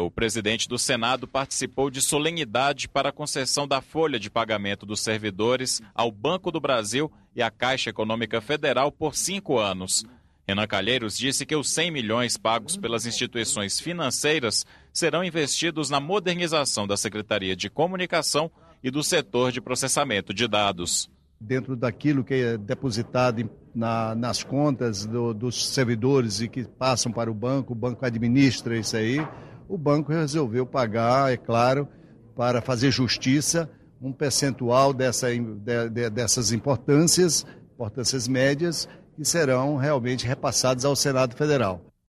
O presidente do Senado participou de solenidade para a concessão da folha de pagamento dos servidores ao Banco do Brasil e à Caixa Econômica Federal por 5 anos. Renan Calheiros disse que os 100 milhões pagos pelas instituições financeiras serão investidos na modernização da Secretaria de Comunicação e do setor de processamento de dados. Dentro daquilo que é depositado nas contas dos servidores e que passam para o banco administra isso aí. O banco resolveu pagar, é claro, para fazer justiça, um percentual dessas importâncias médias, que serão realmente repassadas ao Senado Federal.